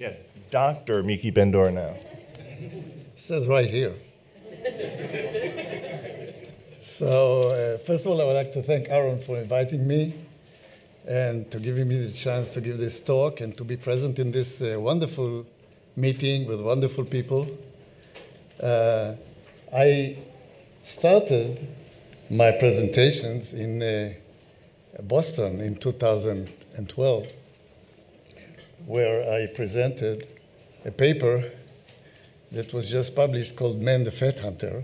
Yeah, Dr. Miki Ben-Dor now. It says right here. So first of all, I would like to thank Aaron for inviting me and to giving me the chance to give this talk and to be present in this wonderful meeting with wonderful people. I started my presentations in Boston in 2012, where I presented a paper that was just published called Man the Fat Hunter.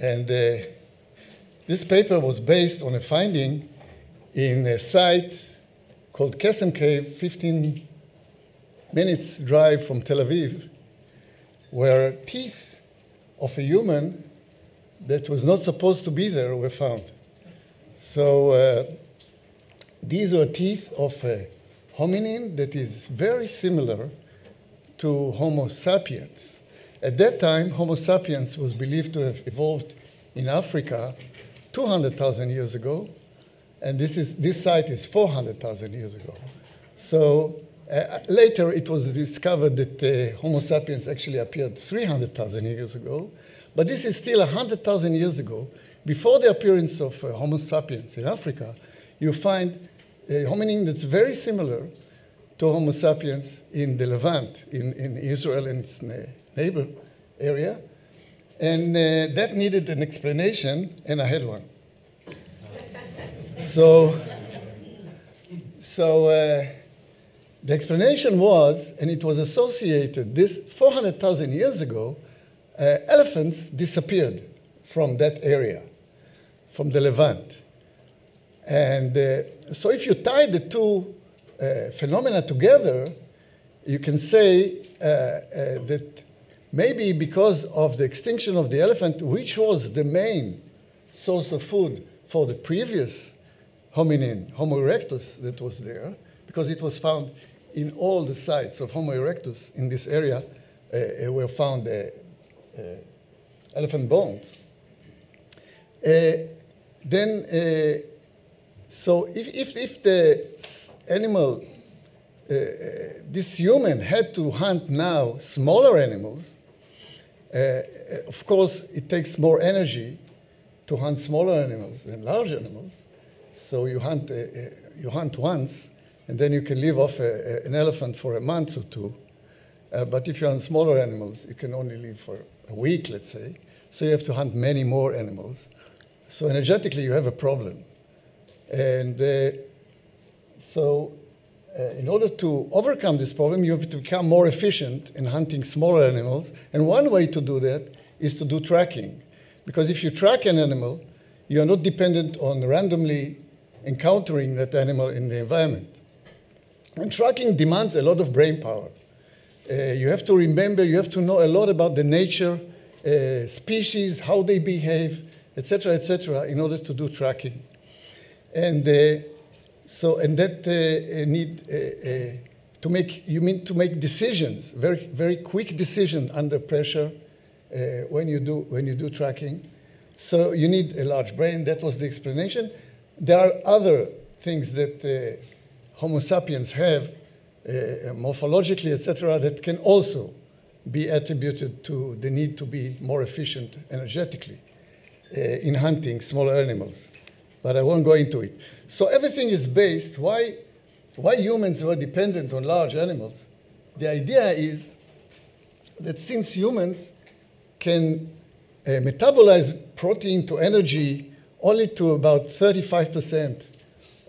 And this paper was based on a finding in a site called Kesem Cave, 15 minutes drive from Tel Aviv, where teeth of a human that was not supposed to be there were found. So these were teeth of a hominin that is very similar to Homo sapiens. At that time, Homo sapiens was believed to have evolved in Africa 200,000 years ago, and this site is 400,000 years ago. So later it was discovered that Homo sapiens actually appeared 300,000 years ago, but this is still 100,000 years ago. Before the appearance of Homo sapiens in Africa, you find a hominin that's very similar to Homo sapiens in the Levant, in Israel and its neighbor area. And that needed an explanation, and I had one. So the explanation was, and it was associated, this 400,000 years ago, elephants disappeared from that area, from the Levant. And so if you tie the two phenomena together, you can say that maybe because of the extinction of the elephant, which was the main source of food for the previous hominin, Homo erectus, that was there, because it was found in all the sites of Homo erectus in this area, were found elephant bones. So if the animal, this human had to hunt now smaller animals. Of course, it takes more energy to hunt smaller animals than large animals. So you hunt once, and then you can live off an elephant for a month or two. But if you hunt smaller animals, you can only live for a week, let's say. So you have to hunt many more animals. So energetically, you have a problem. And So in order to overcome this problem, you have to become more efficient in hunting smaller animals. And one way to do that is to do tracking. Because if you track an animal, you are not dependent on randomly encountering that animal in the environment. And tracking demands a lot of brain power. You have to remember, you have to know a lot about the nature, species, how they behave, et cetera, in order to do tracking. And you need to make decisions, very quick decisions under pressure when you do tracking. So you need a large brain. That was the explanation. There are other things that Homo sapiens have morphologically, etc., that can also be attributed to the need to be more efficient energetically in hunting smaller animals. But I won't go into it. So everything is based, why humans were dependent on large animals. The idea is that since humans can metabolize protein to energy only to about 35%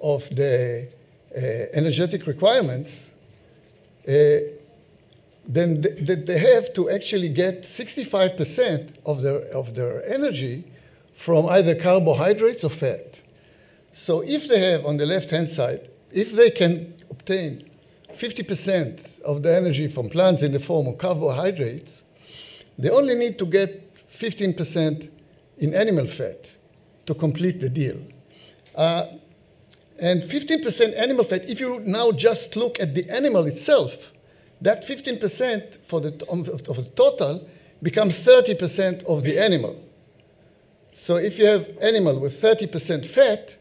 of the energetic requirements, then they have to actually get 65% of their energy from either carbohydrates or fat. So if they have, on the left-hand side, if they can obtain 50% of the energy from plants in the form of carbohydrates, they only need to get 15% in animal fat to complete the deal. And 15% animal fat, if you now just look at the animal itself, that 15% of the total becomes 30% of the animal. So if you have animal with 30% fat,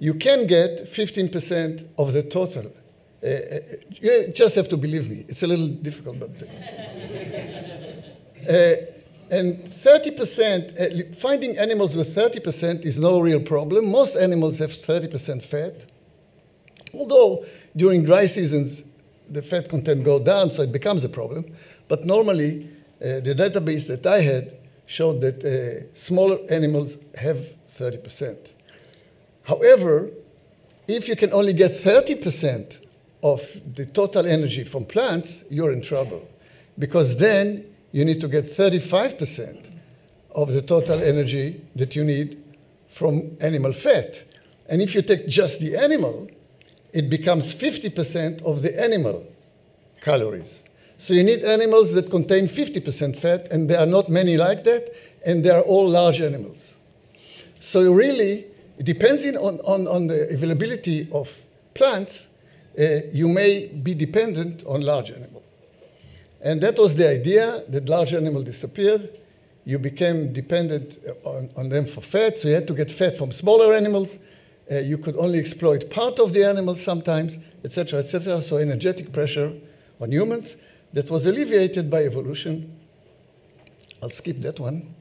you can get 15% of the total You just have to believe me. It's a little difficult, but... and 30%, finding animals with 30% is no real problem. Most animals have 30% fat. Although during dry seasons, the fat content goes down, so it becomes a problem. But normally, the database that I had showed that smaller animals have 30%. However, if you can only get 30% of the total energy from plants, you're in trouble. Because then you need to get 35% of the total energy that you need from animal fat. And if you take just the animal, it becomes 50% of the animal calories. So you need animals that contain 50% fat, and there are not many like that, and they are all large animals. So really, depending on the availability of plants, you may be dependent on large animals. And that was the idea, that large animals disappeared. You became dependent on them for fat, so you had to get fat from smaller animals. You could only exploit part of the animals sometimes, etc., etc. So energetic pressure on humans that was alleviated by evolution. I'll skip that one.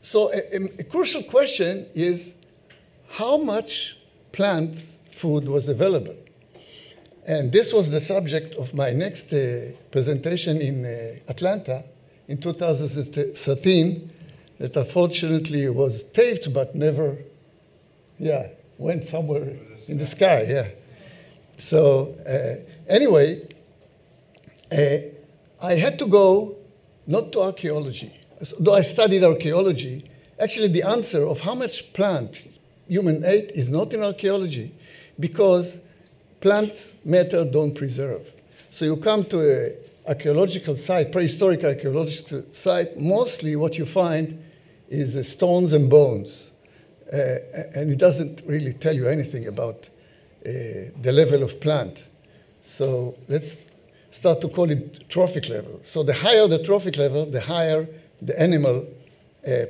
So a crucial question is, how much plant food was available? And this was the subject of my next presentation in Atlanta in 2013 that unfortunately was taped but never, went somewhere in the sky, So anyway, I had to go not to archaeology, though I studied archaeology. Actually, the answer of how much plant human ate is not in archaeology because plant matter don't preserve. So you come to an archaeological site, prehistoric archaeological site, mostly what you find is stones and bones. And it doesn't really tell you anything about the level of plant. So let's start to call it trophic level. So the higher the trophic level, the higher the animal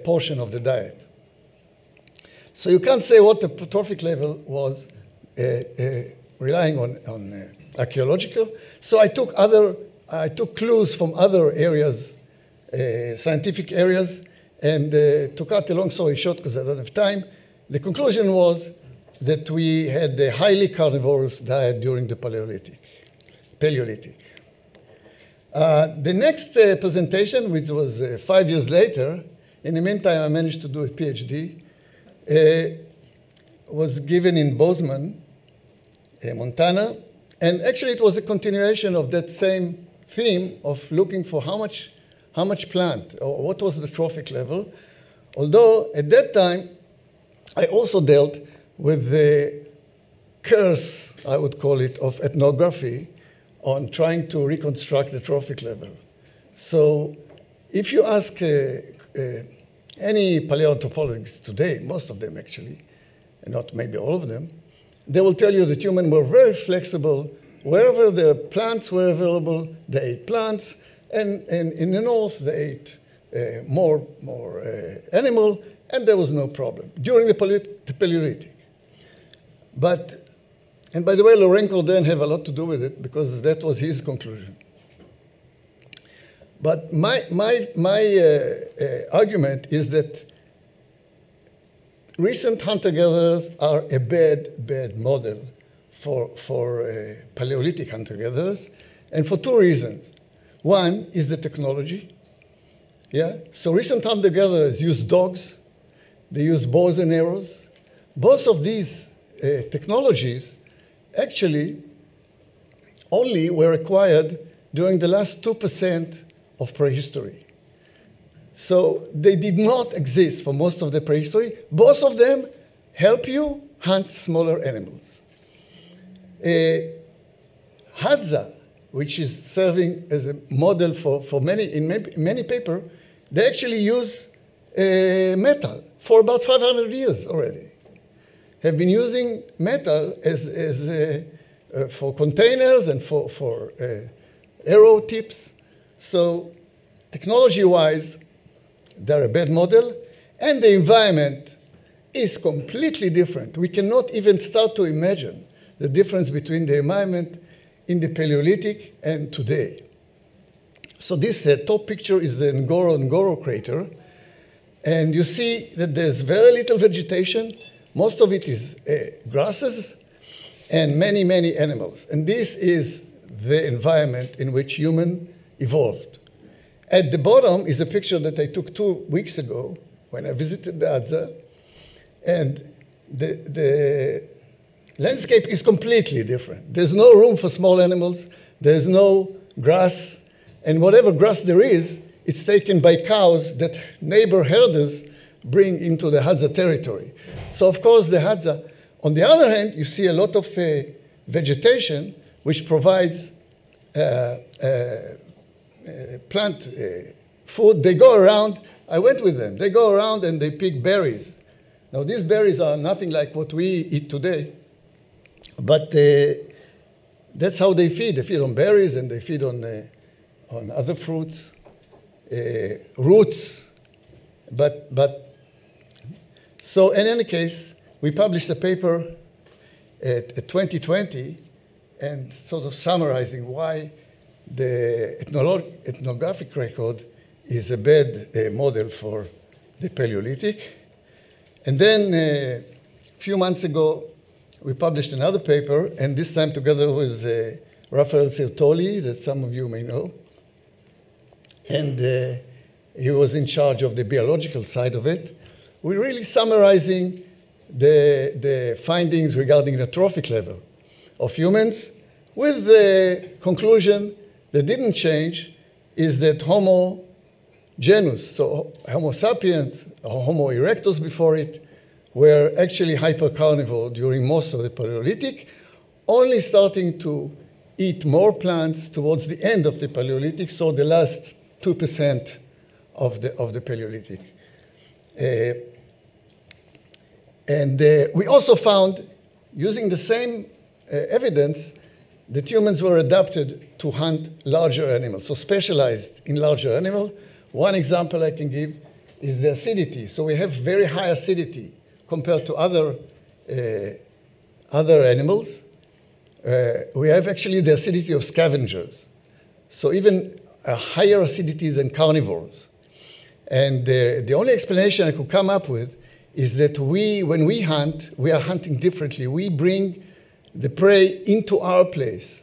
portion of the diet. So you can't say what the trophic level was relying on archaeological. So I took clues from other areas, scientific areas, and to cut a long story short, because I don't have time, the conclusion was that we had a highly carnivorous diet during the Paleolithic. The next presentation, which was 5 years later, in the meantime I managed to do a PhD, was given in Bozeman, Montana, and actually it was a continuation of that same theme of looking for how much plant, or what was the trophic level. Although at that time, I also dealt with the curse, I would call it, of ethnography on trying to reconstruct the trophic level. So if you ask any paleoanthropologists today, most of them actually, and not maybe all of them, they will tell you that humans were very flexible. Wherever the plants were available, they ate plants. And in the north, they ate more animal, and there was no problem during the Paleolithic. But, and by the way, Laurent Cordin had a lot to do with it, because that was his conclusion. But my argument is that recent hunter-gatherers are a bad model for Paleolithic hunter-gatherers, and for two reasons. One is the technology, So recent hunter-gatherers use dogs, they use bows and arrows. Both of these technologies actually only were acquired during the last 2% of prehistory. So they did not exist for most of the prehistory. Both of them help you hunt smaller animals. Hadza, which is serving as a model for many papers, they actually use metal for about 500 years already. Have been using metal as for containers and for arrow tips. So technology-wise, they're a bad model, and the environment is completely different. We cannot even start to imagine the difference between the environment in the Paleolithic and today. So this top picture is the Ngorongoro crater. And you see that there's very little vegetation. Most of it is grasses and many, many animals. And this is the environment in which humans evolved. At the bottom is a picture that I took 2 weeks ago when I visited the Hadza. And the landscape is completely different. There's no room for small animals. There's no grass. And whatever grass there is, it's taken by cows that neighbor herders bring into the Hadza territory. So of course, the Hadza. On the other hand, you see a lot of vegetation, which provides plant food. They go around. I went with them. They go around and they pick berries. Now, these berries are nothing like what we eat today, but that's how they feed. They feed on berries and they feed on other fruits, roots. But so in any case, we published a paper at 2020 and sort of summarizing why the ethnographic record is a bad model for the Paleolithic. And then a few months ago, we published another paper, and this time together with Rafael Sertoli, that some of you may know. And he was in charge of the biological side of it. We're really summarizing the findings regarding the trophic level of humans, with the conclusion that didn't change is that Homo genus, so Homo sapiens, or Homo erectus before it, were actually hypercarnivore during most of the Paleolithic, only starting to eat more plants towards the end of the Paleolithic, so the last 2% of the Paleolithic. We also found, using the same evidence, that humans were adapted to hunt larger animals, so specialized in larger animals. One example I can give is the acidity. So we have very high acidity compared to other animals. We have actually the acidity of scavengers. So even a higher acidity than carnivores. And the only explanation I could come up with is that when we hunt, we are hunting differently. We bring the prey into our place,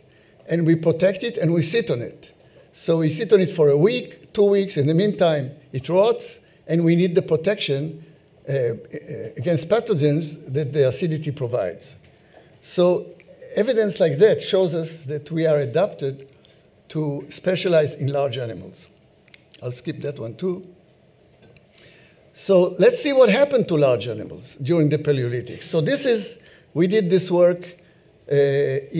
and we protect it, and we sit on it. So we sit on it for a week, 2 weeks. In the meantime, it rots, and we need the protection against pathogens that the acidity provides. So evidence like that shows us that we are adapted to specialize in large animals. I'll skip that one too. So let's see what happened to large animals during the Paleolithic. So this is, we did this work on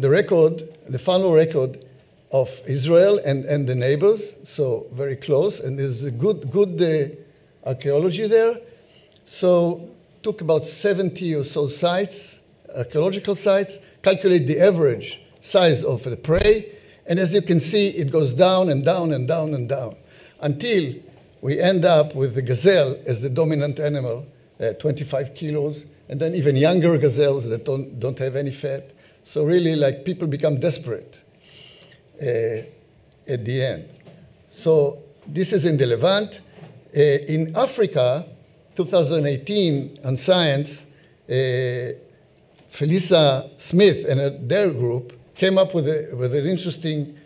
the record, the final record of Israel and the neighbors, so very close, and there's a good archaeology there. So took about 70 or so sites, archaeological sites, calculate the average size of the prey, and as you can see, it goes down and down and down and down, until we end up with the gazelle as the dominant animal, 25 kilos, and then even younger gazelles that don't have any fat. So really, like, people become desperate at the end. So this is in the Levant. In Africa, 2018, on Science, Felisa Smith and their group came up with an interesting,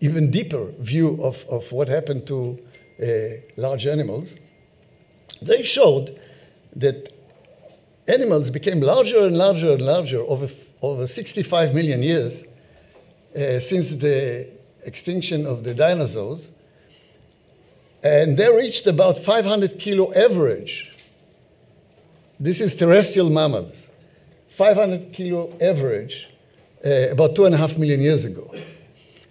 even deeper view of what happened to large animals. They showed that animals became larger and larger and larger over 65 million years since the extinction of the dinosaurs. And they reached about 500 kilo average. This is terrestrial mammals. 500 kilo average about 2.5 million years ago.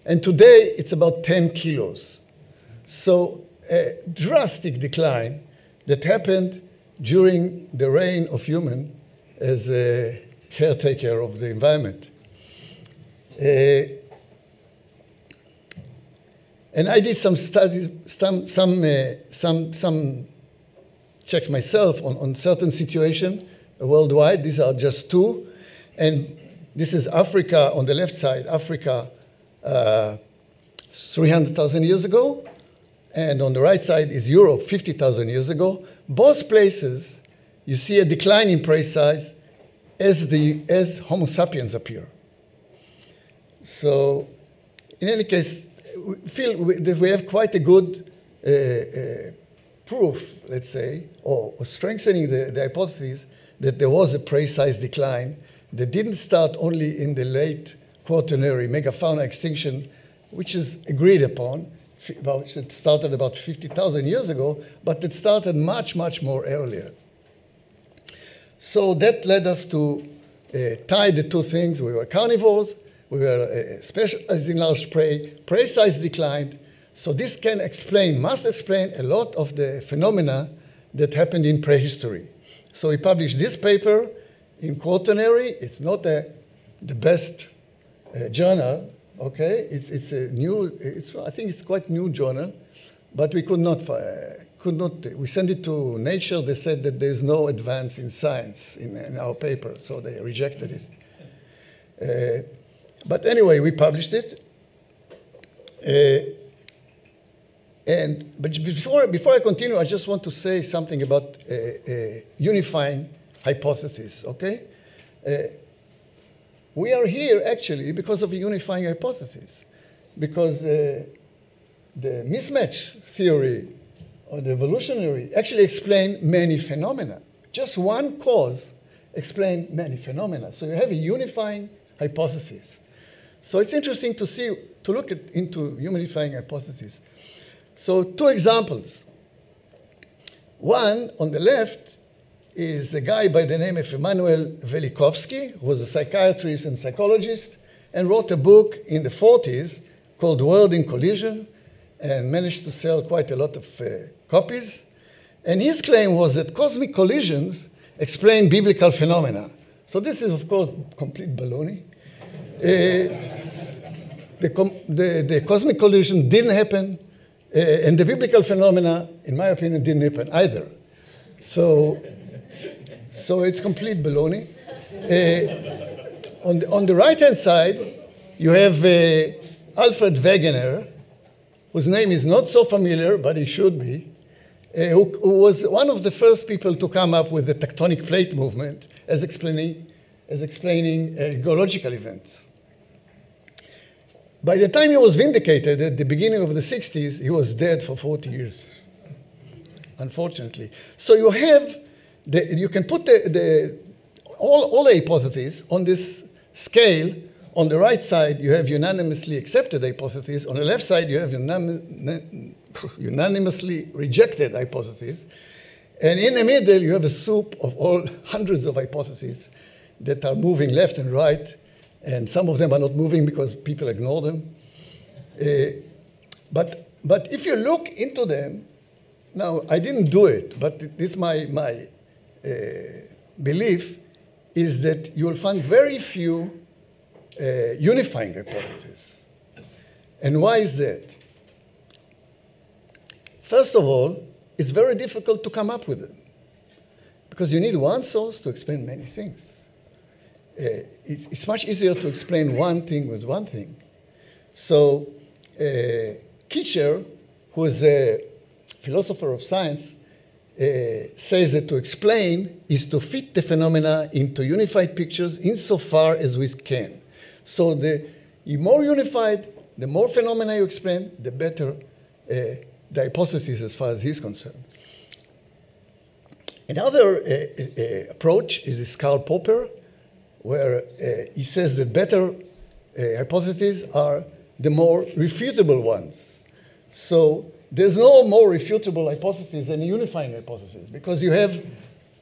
And today, it's about 10 kilos. So a drastic decline that happened during the reign of human as a caretaker of the environment. And I did some studies, some checked myself on certain situations worldwide. These are just two. And this is Africa on the left side, Africa 300,000 years ago. And on the right side is Europe 50,000 years ago. Both places, you see a decline in prey size as Homo sapiens appear. So in any case, we feel that we have quite a good proof, let's say, or strengthening the hypothesis that there was a prey size decline that didn't start only in the late Quaternary megafauna extinction, which is agreed upon, which it started about 50,000 years ago, but it started much, much more earlier. So that led us to tie the two things. We were carnivores, we were specialized in large prey, prey size declined. So this can explain, must explain a lot of the phenomena that happened in prehistory. So we published this paper in Quaternary. It's not the best journal, okay? It's a new, I think it's quite new journal, but we could not, we sent it to Nature. They said that there's no advance in science in our paper, so they rejected it. But anyway, we published it. But before I continue, I just want to say something about unifying hypothesis, okay? We are here, actually, because of a unifying hypothesis, because the mismatch theory or the evolutionary actually explain many phenomena. Just one cause explains many phenomena. So you have a unifying hypothesis. So it's interesting to see, to look at, into unifying hypothesis. So two examples. One on the left is a guy by the name of Emmanuel Velikovsky, who was a psychiatrist and psychologist, and wrote a book in the 40s called World in Collision, and managed to sell quite a lot of copies. And his claim was that cosmic collisions explain biblical phenomena. So this is, of course, complete baloney. The cosmic collision didn't happen. And the biblical phenomena, in my opinion, didn't happen either. So it's complete baloney. On the right-hand side, you have Alfred Wegener, whose name is not so familiar, but he should be, who was one of the first people to come up with the tectonic plate movement as explaining geological events. By the time he was vindicated at the beginning of the 60s, he was dead for 40 years, unfortunately. So you have, you can put all the hypotheses on this scale. On the right side, you have unanimously accepted hypotheses. On the left side, you have unanimously rejected hypotheses. And in the middle, you have a soup of all hundreds of hypotheses that are moving left and right. And some of them are not moving because people ignore them. But if you look into them, now I didn't do it, but it's my belief is that you will find very few unifying hypotheses. And why is that? First of all, it's very difficult to come up with them because you need one source to explain many things. It's much easier to explain one thing with one thing. So Kitcher, who is a philosopher of science, says that to explain is to fit the phenomena into unified pictures insofar as we can. So the more unified, the more phenomena you explain, the better the hypothesis as far as he's concerned. Another approach is this Karl Popper, where he says that better hypotheses are the more refutable ones. So there's no more refutable hypothesis than a unifying hypothesis because you have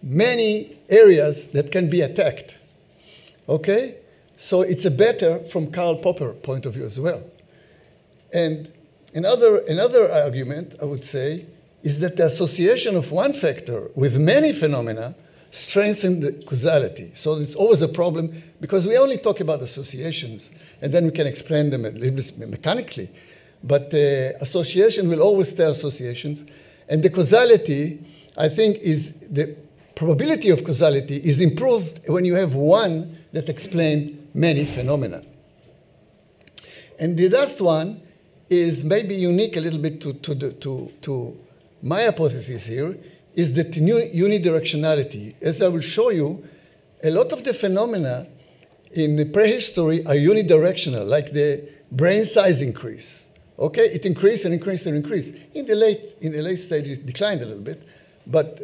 many areas that can be attacked, okay? So it's a better from Karl Popper point of view as well. And another argument, I would say, is that the association of one factor with many phenomena strengthen the causality. So it's always a problem because we only talk about associations and then we can explain them a little bit mechanically. But association will always stay associations. And the causality, I think is the probability of causality is improved when you have one that explains many phenomena. And the last one is maybe unique a little bit to my hypothesis here, is that unidirectionality. As I will show you, a lot of the phenomena in the prehistory are unidirectional, like the brain size increase. Okay, it increased and increased and increased. In the late stage, it declined a little bit, but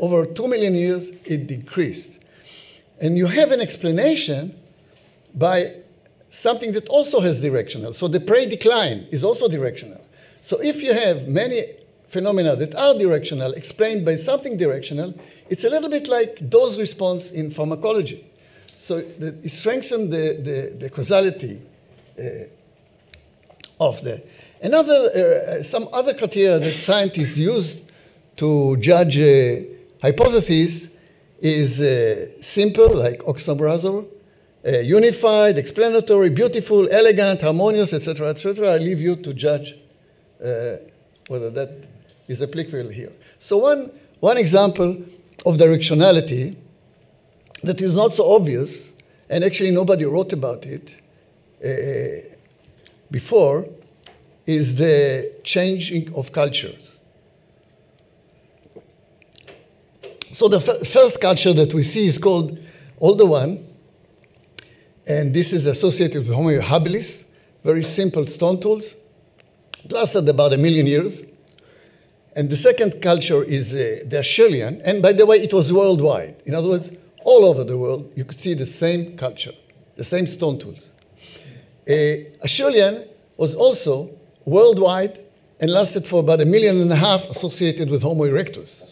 over 2 million years, it decreased. And you have an explanation by something that also has directional. So the prey decline is also directional. So if you have many phenomena that are directional, explained by something directional, it's a little bit like dose response in pharmacology. So it strengthens the causality of that. Another, some other criteria that scientists use to judge hypotheses is simple, like Occam's razor, unified, explanatory, beautiful, elegant, harmonious, etc., etc. I leave you to judge whether that is applicable here. So one example of directionality that is not so obvious, and actually nobody wrote about it before, is the changing of cultures. So the first culture that we see is called Oldowan, and this is associated with Homo habilis, very simple stone tools. It lasted about 1 million years. And the second culture is the Acheulean, and by the way, it was worldwide. In other words, all over the world, you could see the same culture, the same stone tools. Acheulean was also worldwide and lasted for about 1.5 million, associated with Homo erectus,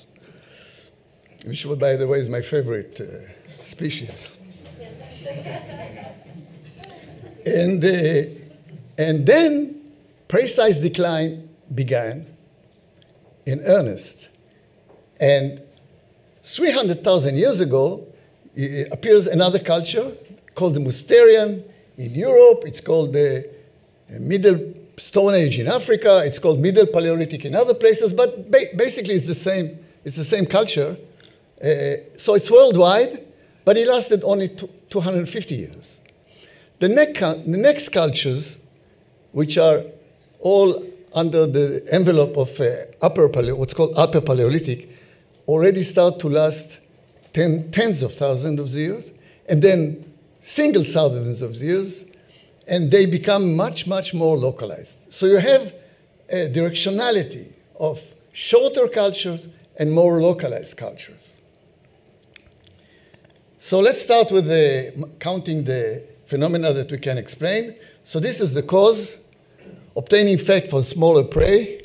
which, by the way, is my favorite species. And then prey size decline began in earnest. And 300,000 years ago, appears another culture called the Mousterian in Europe. It's called the Middle Stone Age in Africa. It's called Middle Paleolithic in other places, but basically it's the same culture. So it's worldwide, but it lasted only 250 years. The next cultures, which are all under the envelope of what's called Upper Paleolithic, already start to last tens of thousands of years, and then single thousands of years, and they become much, much more localized. So you have a directionality of shorter cultures and more localized cultures. So let's start with counting the phenomena that we can explain. So this is the cause, obtaining fat for smaller prey,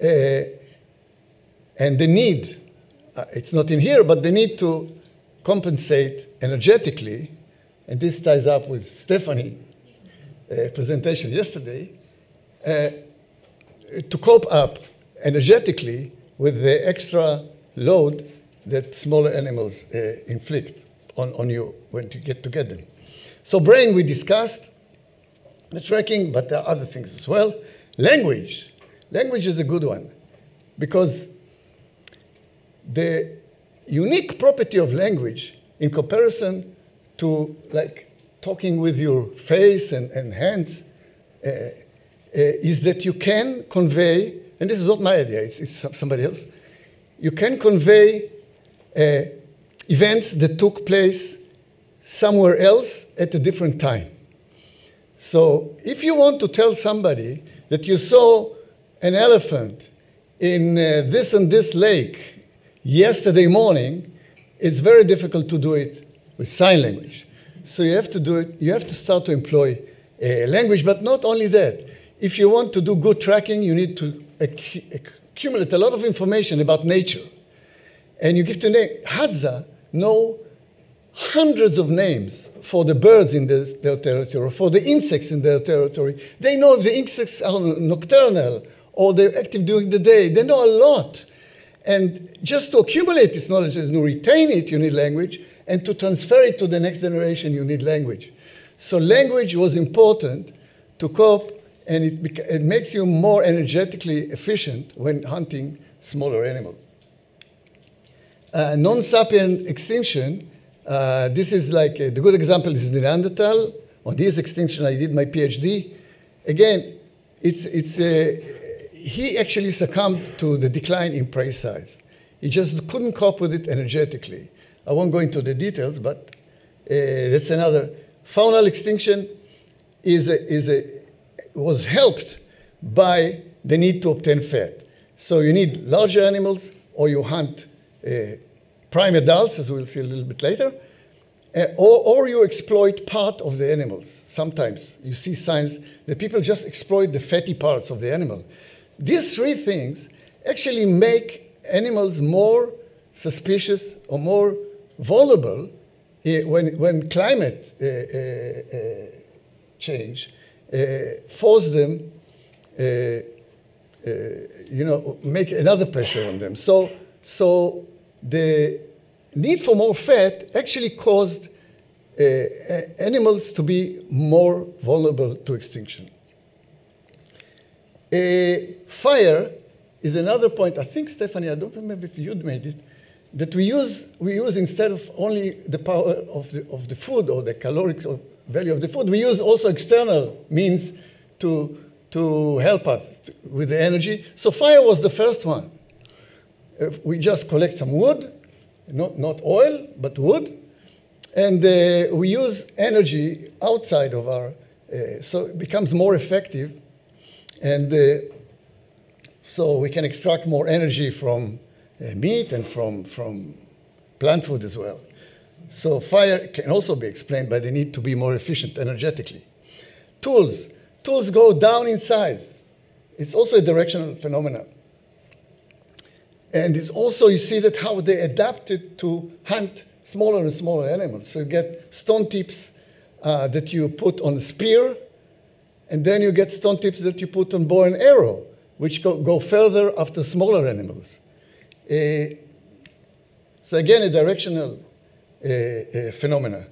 and the need, it's not in here, but the need to compensate energetically, and this ties up with Stephanie's presentation yesterday, to cope up energetically with the extra load that smaller animals inflict on you when you get to get them. So brain we discussed, the tracking, but there are other things as well. Language. Language is a good one, because the unique property of language in comparison to like talking with your face and hands is that you can convey, and this is not my idea, it's somebody else, you can convey events that took place somewhere else at a different time. So if you want to tell somebody that you saw an elephant in this and this lake yesterday morning, it's very difficult to do it with sign language. So you have to do it, you have to start to employ language, but not only that. If you want to do good tracking, you need to accumulate a lot of information about nature. And you give to name, Hadza know hundreds of names for the birds in their territory, for the insects in their territory. They know if the insects are nocturnal or they're active during the day. They know a lot. And just to accumulate this knowledge and to retain it, you need language, and to transfer it to the next generation, you need language. So language was important to cope, and it makes you more energetically efficient when hunting smaller animals. non-sapient extinction, this is like, the good example is the Neanderthal. On his extinction, I did my PhD. Again, he actually succumbed to the decline in prey size. He just couldn't cope with it energetically. I won't go into the details, but that's another. Faunal extinction was helped by the need to obtain fat. So you need larger animals, or you hunt prime adults, as we'll see a little bit later, or you exploit part of the animals. Sometimes you see signs that people just exploit the fatty parts of the animal. These three things actually make animals more suspicious or more vulnerable when climate change force them, make another pressure on them. So the need for more fat actually caused animals to be more vulnerable to extinction. Fire is another point. I think, Stephanie, I don't remember if you'd made it, that we use instead of only the power of the food or the caloric value of the food, we use also external means to help us with the energy. So fire was the first one. We just collect some wood, not oil, but wood, and we use energy outside of our, so it becomes more effective, and so we can extract more energy from meat and from plant food as well. So fire can also be explained by the need to be more efficient energetically. Tools. Tools go down in size. It's also a directional phenomenon. And it's also, you see that how they adapted to hunt smaller and smaller animals. So you get stone tips that you put on a spear, and then you get stone tips that you put on bow and arrow, which go further after smaller animals. So again, a directional phenomena.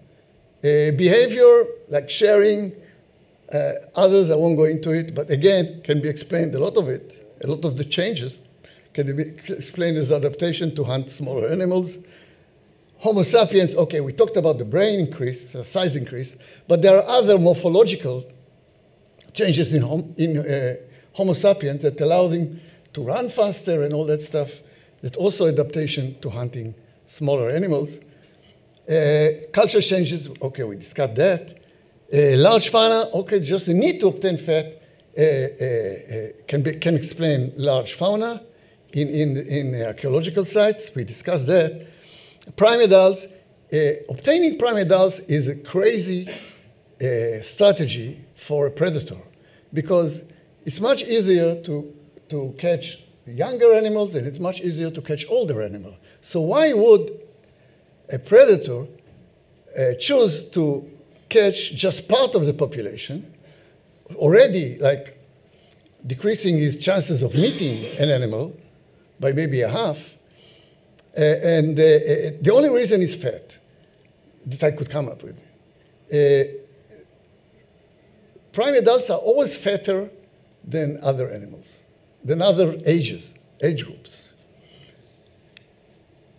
Behavior, like sharing, others, I won't go into it, but again, can be explained, a lot of it, a lot of the changes can be explained as adaptation to hunt smaller animals. Homo sapiens, okay, we talked about the brain increase, size increase, but there are other morphological changes in Homo sapiens that allow them to run faster and all that stuff. That's also adaptation to hunting smaller animals. Culture changes, okay, we discussed that. Large fauna, okay, just the need to obtain fat can explain large fauna. In archaeological sites, we discussed that. Prime adults, obtaining prime adults is a crazy strategy for a predator, because it's much easier to catch younger animals and it's much easier to catch older animals. So why would a predator choose to catch just part of the population, already like decreasing his chances of meeting an animal by maybe a half, and the only reason is fat that I could come up with. Prime adults are always fatter than other animals, than other age groups.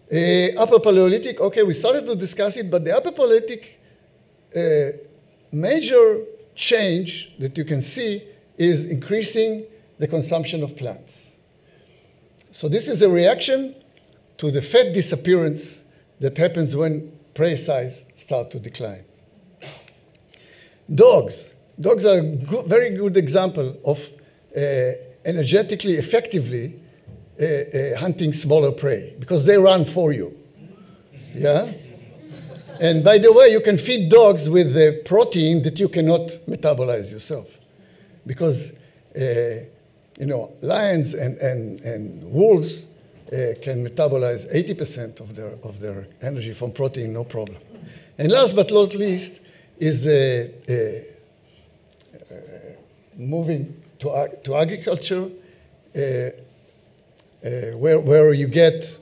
Upper Paleolithic, okay, we started to discuss it, but the Upper Paleolithic major change that you can see is increasing the consumption of plants. So this is a reaction to the fat disappearance that happens when prey size starts to decline. Dogs. Dogs are a very good example of energetically, effectively hunting smaller prey, because they run for you. Yeah? And by the way, you can feed dogs with the protein that you cannot metabolize yourself, because lions and wolves can metabolize 80% of their energy from protein, no problem. And last but not least is the moving to agriculture, where you get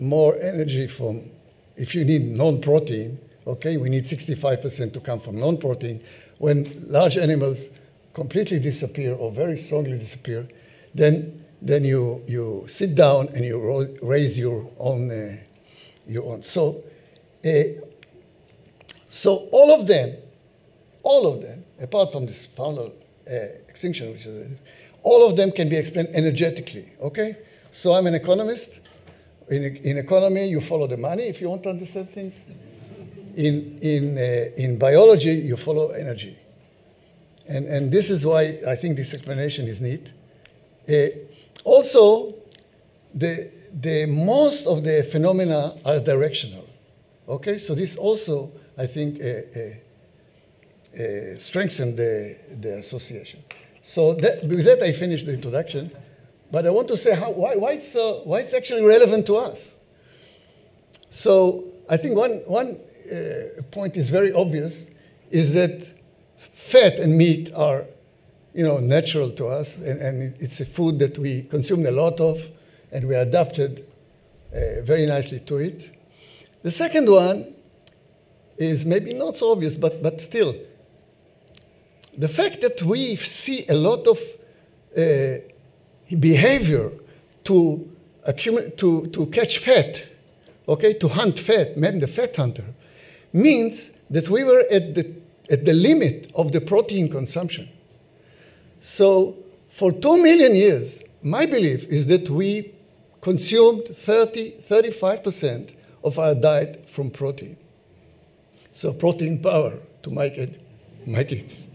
more energy from, if you need non-protein, okay, we need 65% to come from non-protein. When large animals completely disappear or very strongly disappear, then you sit down and you raise your own you own. So, all of them, apart from this faunal extinction, which is, all of them can be explained energetically, okay? So I'm an economist. In economy, you follow the money if you want to understand things. In biology, you follow energy. And this is why I think this explanation is neat. Also, the most of the phenomena are directional, okay? So this also, I think, strengthens the association. So that, with that, I finished the introduction. But I want to say why it's actually relevant to us. So I think one point is very obvious, is that fat and meat are, you know, natural to us, and it's a food that we consumed a lot of, and we adapted very nicely to it. The second one is maybe not so obvious, but still, the fact that we see a lot of behavior to catch fat, okay, to hunt fat, Man the Fat Hunter, means that we were at the limit of the protein consumption. So for 2 million years, my belief is that we consumed 35% of our diet from protein. So protein power to my kids.